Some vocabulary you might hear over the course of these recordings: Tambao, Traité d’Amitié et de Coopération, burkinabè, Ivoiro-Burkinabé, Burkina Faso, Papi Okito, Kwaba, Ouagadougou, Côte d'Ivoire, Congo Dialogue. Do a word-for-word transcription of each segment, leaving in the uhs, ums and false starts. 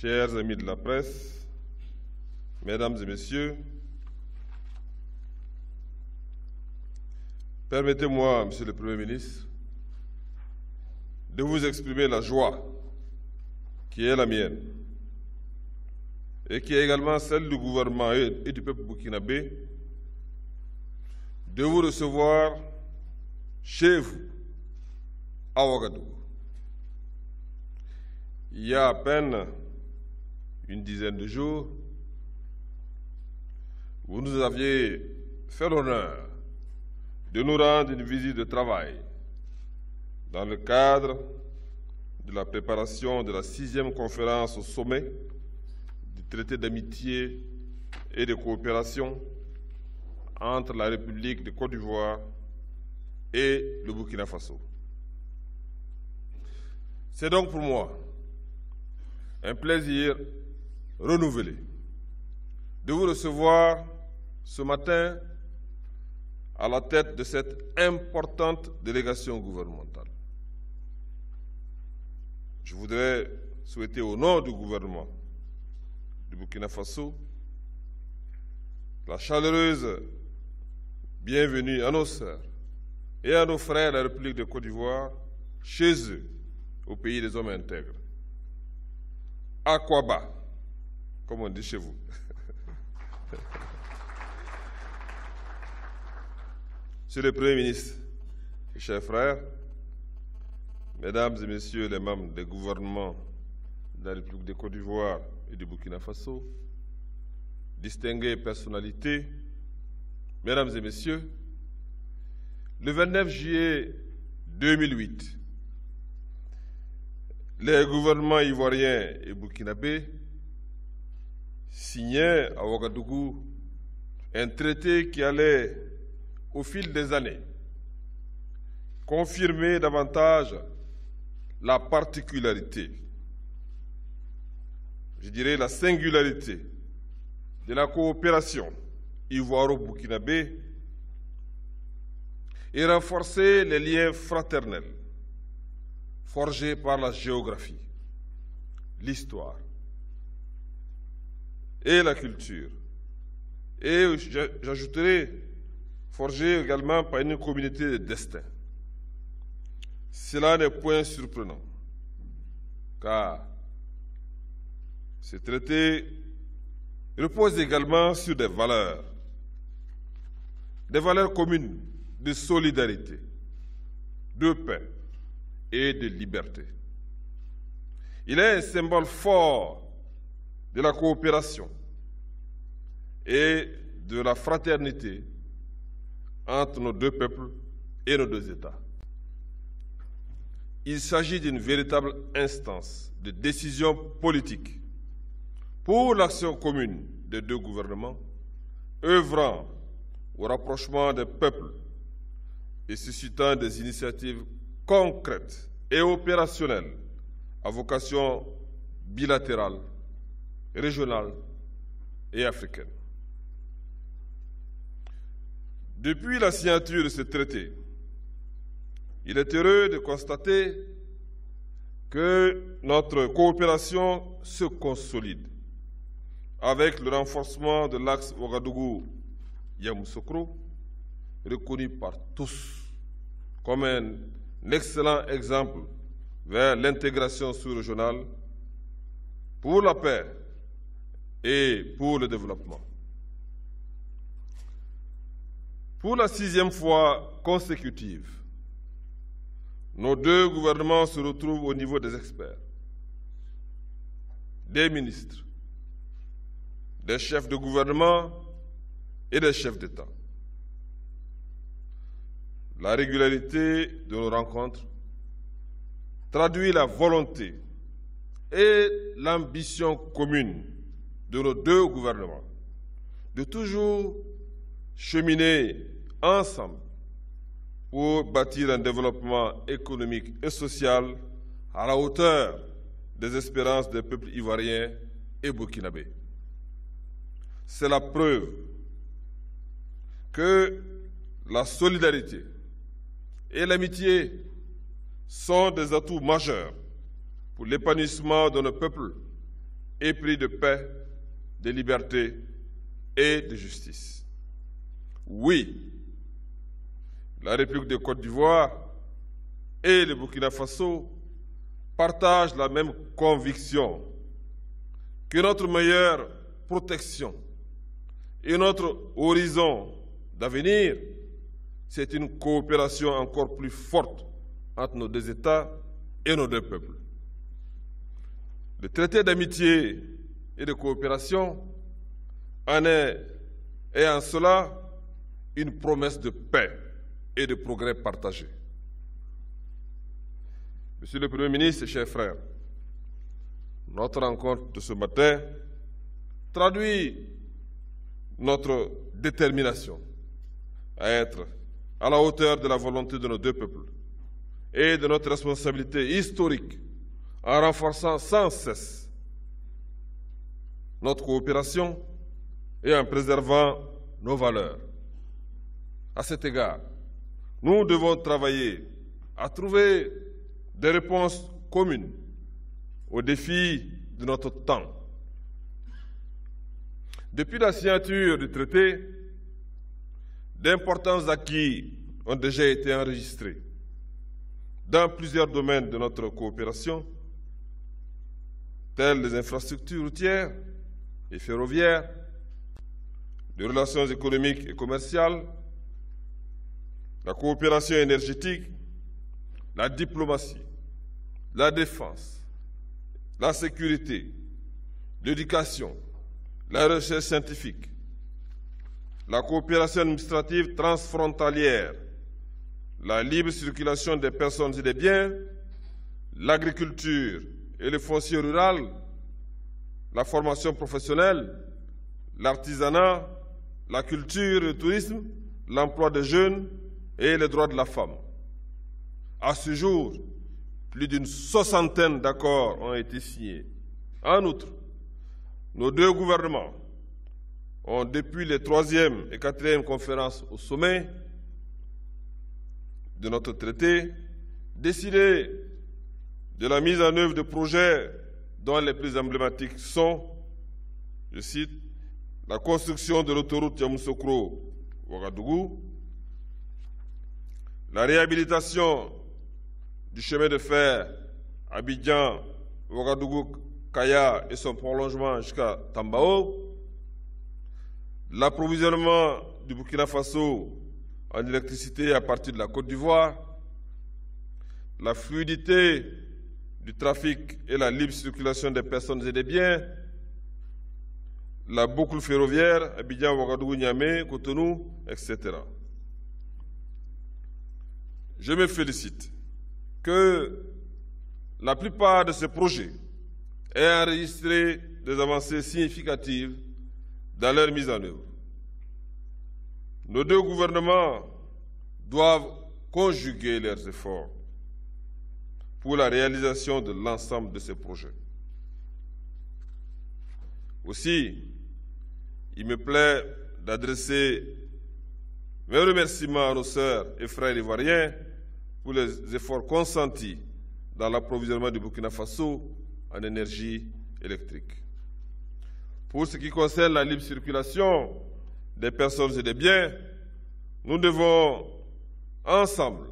chers amis de la presse, mesdames et messieurs, permettez-moi, Monsieur le Premier ministre, de vous exprimer la joie qui est la mienne et qui est également celle du gouvernement et du peuple burkinabé de vous recevoir chez vous, à Ouagadougou. Il y a à peine une dizaine de jours, vous nous aviez fait l'honneur de nous rendre une visite de travail dans le cadre de la préparation de la sixième conférence au sommet du traité d'amitié et de coopération entre la République de Côte d'Ivoire et le Burkina Faso. C'est donc pour moi un plaisir renouvelé de vous recevoir ce matin à la tête de cette importante délégation gouvernementale. Je voudrais souhaiter au nom du gouvernement du Burkina Faso la chaleureuse bienvenue à nos sœurs et à nos frères de la République de Côte d'Ivoire, chez eux, au pays des hommes intègres. À Kwaba, comme on dit chez vous. Monsieur le Premier ministre, mes chers frères, mesdames et messieurs les membres des gouvernements de la République de Côte d'Ivoire et du Burkina Faso, distinguées personnalités, mesdames et messieurs, le vingt-neuf juillet deux mille huit, les gouvernements ivoiriens et burkinabés signaient à Ouagadougou un traité qui allait, au fil des années, confirmer davantage la particularité, je dirais la singularité de la coopération ivoiro-burkinabé et renforcer les liens fraternels forgé par la géographie, l'histoire et la culture. Et j'ajouterai, forgé également par une communauté de destin. Cela n'est point surprenant, car ce traité repose également sur des valeurs, des valeurs communes de solidarité, de paix et de liberté. Il est un symbole fort de la coopération et de la fraternité entre nos deux peuples et nos deux États. Il s'agit d'une véritable instance de décision politique pour l'action commune des deux gouvernements, œuvrant au rapprochement des peuples et suscitant des initiatives concrète et opérationnelle à vocation bilatérale, régionale et africaine. Depuis la signature de ce traité, il est heureux de constater que notre coopération se consolide avec le renforcement de l'axe Ouagadougou-Yamoussoukro, reconnu par tous comme un un excellent exemple vers l'intégration sous-régionale pour la paix et pour le développement. Pour la sixième fois consécutive, nos deux gouvernements se retrouvent au niveau des experts, des ministres, des chefs de gouvernement et des chefs d'État. La régularité de nos rencontres traduit la volonté et l'ambition commune de nos deux gouvernements de toujours cheminer ensemble pour bâtir un développement économique et social à la hauteur des espérances des peuples ivoiriens et burkinabés. C'est la preuve que la solidarité et l'amitié sont des atouts majeurs pour l'épanouissement de nos peuples épris de paix, de liberté et de justice. Oui, la République de Côte d'Ivoire et le Burkina Faso partagent la même conviction que notre meilleure protection et notre horizon d'avenir, c'est une coopération encore plus forte entre nos deux États et nos deux peuples. Le traité d'amitié et de coopération en est, et en cela, une promesse de paix et de progrès partagés. Monsieur le Premier ministre, chers frères, notre rencontre de ce matin traduit notre détermination à être à la hauteur de la volonté de nos deux peuples et de notre responsabilité historique en renforçant sans cesse notre coopération et en préservant nos valeurs. À cet égard, nous devons travailler à trouver des réponses communes aux défis de notre temps. Depuis la signature du traité, d'importants acquis ont déjà été enregistrés dans plusieurs domaines de notre coopération, tels les infrastructures routières et ferroviaires, les relations économiques et commerciales, la coopération énergétique, la diplomatie, la défense, la sécurité, l'éducation, la recherche scientifique, la coopération administrative transfrontalière, la libre circulation des personnes et des biens, l'agriculture et le foncier rural, la formation professionnelle, l'artisanat, la culture et le tourisme, l'emploi des jeunes et les droits de la femme. À ce jour, plus d'une soixantaine d'accords ont été signés. En outre, nos deux gouvernements ont, depuis les troisième et quatrième conférences au sommet de notre traité, décidé de la mise en œuvre de projets dont les plus emblématiques sont, je cite, la construction de l'autoroute Yamoussoukro-Ouagadougou, la réhabilitation du chemin de fer Abidjan-Ouagadougou-Kaya et son prolongement jusqu'à Tambao, l'approvisionnement du Burkina Faso en électricité à partir de la Côte d'Ivoire, la fluidité du trafic et la libre circulation des personnes et des biens, la boucle ferroviaire Abidjan-Ouagadougou-Niamey-Cotonou, et cetera. Je me félicite que la plupart de ces projets aient enregistré des avancées significatives dans leur mise en œuvre. Nos deux gouvernements doivent conjuguer leurs efforts pour la réalisation de l'ensemble de ces projets. Aussi, il me plaît d'adresser mes remerciements à nos sœurs et frères ivoiriens pour les efforts consentis dans l'approvisionnement du Burkina Faso en énergie électrique. Pour ce qui concerne la libre circulation des personnes et des biens, nous devons ensemble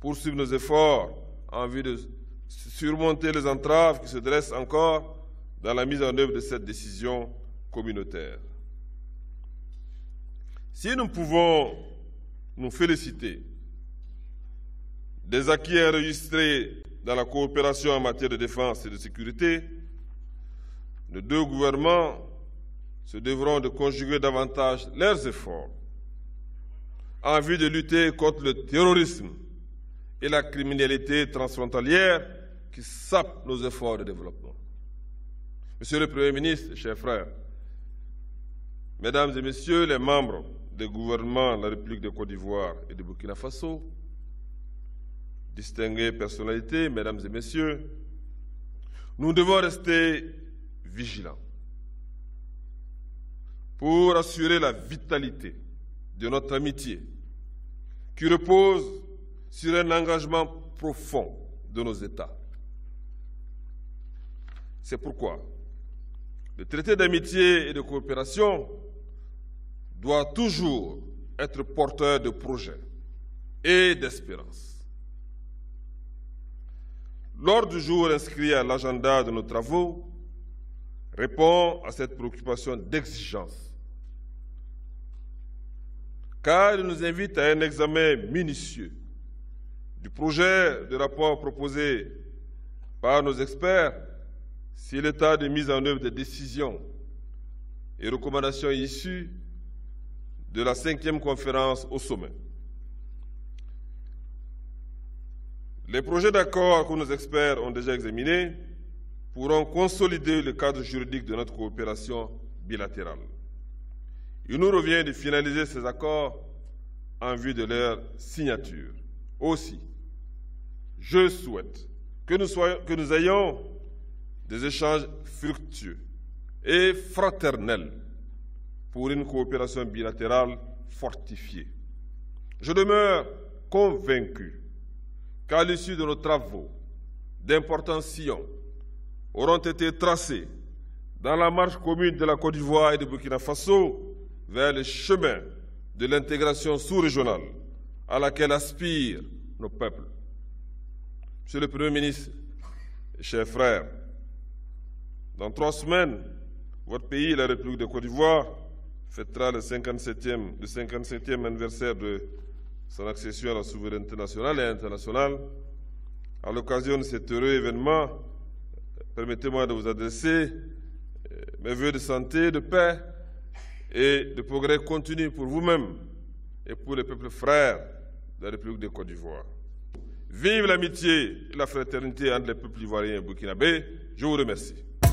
poursuivre nos efforts en vue de surmonter les entraves qui se dressent encore dans la mise en œuvre de cette décision communautaire. Si nous pouvons nous féliciter des acquis enregistrés dans la coopération en matière de défense et de sécurité, nos deux gouvernements se devront de conjuguer davantage leurs efforts en vue de lutter contre le terrorisme et la criminalité transfrontalière qui sapent nos efforts de développement. Monsieur le Premier ministre, chers frères, Mesdames et Messieurs les membres des gouvernements de la République de Côte d'Ivoire et de Burkina Faso, distinguées personnalités, Mesdames et Messieurs, nous devons rester vigilants pour assurer la vitalité de notre amitié qui repose sur un engagement profond de nos États. C'est pourquoi Le traité d'amitié et de coopération doit toujours être porteur de projets et d'espérance. L'ordre du jour inscrit à l'agenda de nos travaux répond à cette préoccupation d'exigence, car il nous invite à un examen minutieux du projet de rapport proposé par nos experts sur l'état de mise en œuvre des décisions et recommandations issues de la cinquième conférence au sommet. Les projets d'accord que nos experts ont déjà examinés pourront consolider le cadre juridique de notre coopération bilatérale. Il nous revient de finaliser ces accords en vue de leur signature. Aussi, je souhaite que nous, soyons, que nous ayons des échanges fructueux et fraternels pour une coopération bilatérale fortifiée. Je demeure convaincu qu'à l'issue de nos travaux, d'importants sillons auront été tracés dans la marche commune de la Côte d'Ivoire et de Burkina Faso vers le chemin de l'intégration sous-régionale à laquelle aspirent nos peuples. Monsieur le Premier ministre, chers frères, dans trois semaines, votre pays, la République de Côte d'Ivoire, fêtera le cinquante-septième, le cinquante-septième anniversaire de son accession à la souveraineté nationale et internationale. À l'occasion de cet heureux événement, permettez-moi de vous adresser mes voeux de santé, de paix et de progrès continu pour vous-même et pour les peuples frères de la République de Côte d'Ivoire. Vive l'amitié et la fraternité entre les peuples ivoiriens et burkinabés. Je vous remercie.